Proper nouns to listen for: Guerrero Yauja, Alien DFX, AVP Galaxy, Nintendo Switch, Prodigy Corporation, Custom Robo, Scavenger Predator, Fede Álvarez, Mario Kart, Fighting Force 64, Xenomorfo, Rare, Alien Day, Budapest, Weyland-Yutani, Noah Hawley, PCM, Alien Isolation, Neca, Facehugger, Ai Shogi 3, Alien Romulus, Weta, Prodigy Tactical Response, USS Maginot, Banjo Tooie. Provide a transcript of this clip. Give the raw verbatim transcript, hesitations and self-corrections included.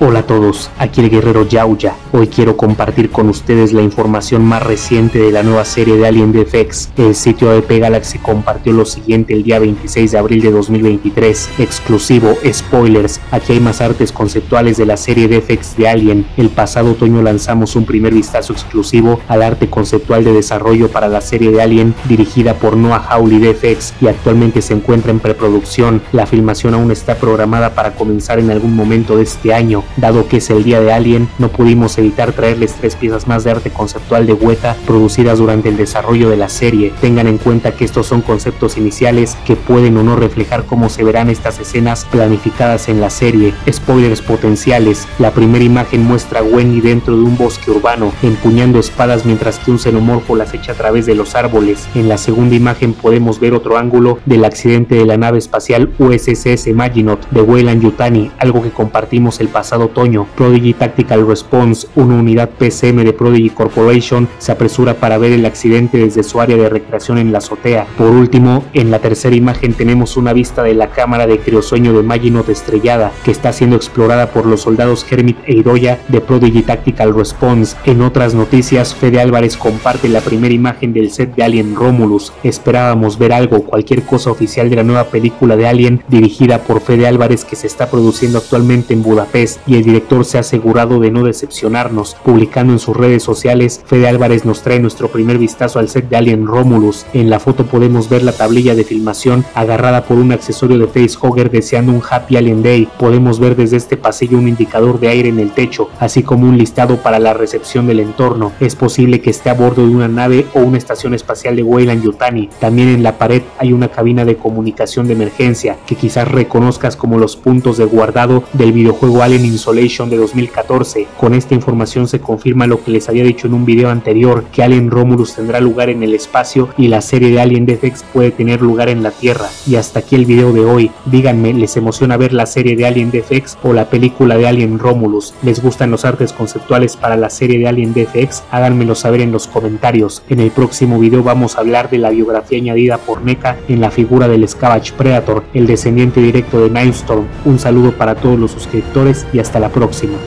Hola a todos, aquí el Guerrero Yauja. Hoy quiero compartir con ustedes la información más reciente de la nueva serie de Alien D F X. El sitio A V P Galaxy compartió lo siguiente el día veintiséis de abril de dos mil veintitrés. Exclusivo, spoilers, aquí hay más artes conceptuales de la serie D F X de Alien. El pasado otoño lanzamos un primer vistazo exclusivo al arte conceptual de desarrollo para la serie de Alien dirigida por Noah Hawley D F X y actualmente se encuentra en preproducción. La filmación aún está programada para comenzar en algún momento de este año. Dado que es el día de Alien, no pudimos evitar traerles tres piezas más de arte conceptual de Weta producidas durante el desarrollo de la serie. Tengan en cuenta que estos son conceptos iniciales que pueden o no reflejar cómo se verán estas escenas planificadas en la serie. Spoilers potenciales. La primera imagen muestra a Wendy dentro de un bosque urbano, empuñando espadas mientras que un xenomorfo las echa a través de los árboles. En la segunda imagen podemos ver otro ángulo del accidente de la nave espacial U S S Maginot de Weyland-Yutani, algo que compartimos el pasado otoño. Prodigy Tactical Response, una unidad P C M de Prodigy Corporation, se apresura para ver el accidente desde su área de recreación en la azotea. Por último, en la tercera imagen tenemos una vista de la cámara de criosueño de Maginot estrellada, que está siendo explorada por los soldados Hermit e Hiroya de Prodigy Tactical Response. En otras noticias, Fede Álvarez comparte la primera imagen del set de Alien Romulus. Esperábamos ver algo, cualquier cosa oficial de la nueva película de Alien dirigida por Fede Álvarez que se está produciendo actualmente en Budapest, y el director se ha asegurado de no decepcionarnos. Publicando en sus redes sociales, Fede Álvarez nos trae nuestro primer vistazo al set de Alien Romulus. En la foto podemos ver la tablilla de filmación agarrada por un accesorio de Facehugger deseando un Happy Alien Day. Podemos ver desde este pasillo un indicador de aire en el techo, así como un listado para la recepción del entorno. Es posible que esté a bordo de una nave o una estación espacial de Weyland-Yutani. También en la pared hay una cabina de comunicación de emergencia, que quizás reconozcas como los puntos de guardado del videojuego Alien Isolation de dos mil catorce. Con esta información se confirma lo que les había dicho en un video anterior, que Alien Romulus tendrá lugar en el espacio y la serie de Alien D F X puede tener lugar en la Tierra. Y hasta aquí el video de hoy. Díganme, ¿les emociona ver la serie de Alien D F X o la película de Alien Romulus? ¿Les gustan los artes conceptuales para la serie de Alien D F X? Háganmelo saber en los comentarios. En el próximo video vamos a hablar de la biografía añadida por Neca en la figura del Scavenger Predator, el descendiente directo de Storm. Un saludo para todos los suscriptores y hasta la próxima.